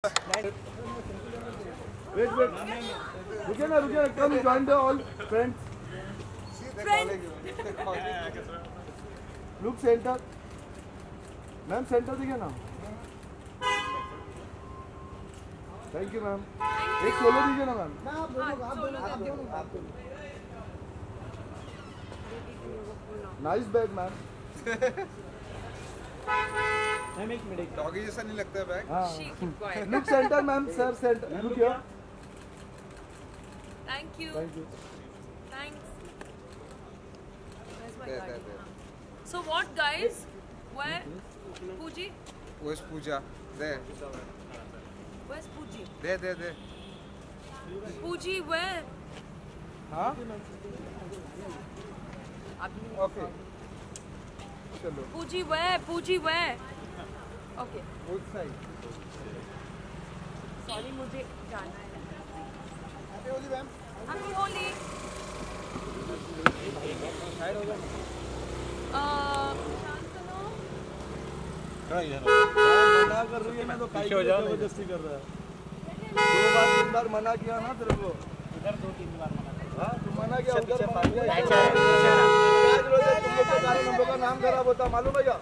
Wait, come join the all friends. Look center. Ma'am center दिखे ना. Thank you ma'am. एक solo दीजिए ना ma'am. Nice bag ma'am. Ma'am एक minute doggy जैसा नहीं लगता है bag. Look centre ma'am sir centre look your. Thank you thanks. So what guys where Pooji where Pooja दे वेयर पूजी दे दे दे पूजी वेयर हां ओके चलो पूजी वेयर ओके सॉरी मुझे जाना है। Happy Holi ma'am. Happy Holi. Shantanu खड़ा इधर मना कर रही है मैं तो पीछे हो जाओ जबरदस्ती कर रहा है। 2 बार 3 बार मना किया ना तेरे को इधर 2-3 बार मना किया। हां तू मना किया उधर मना किया। तुम लोग के कारण हम लोग का नाम खराब होता मालूम है क्या?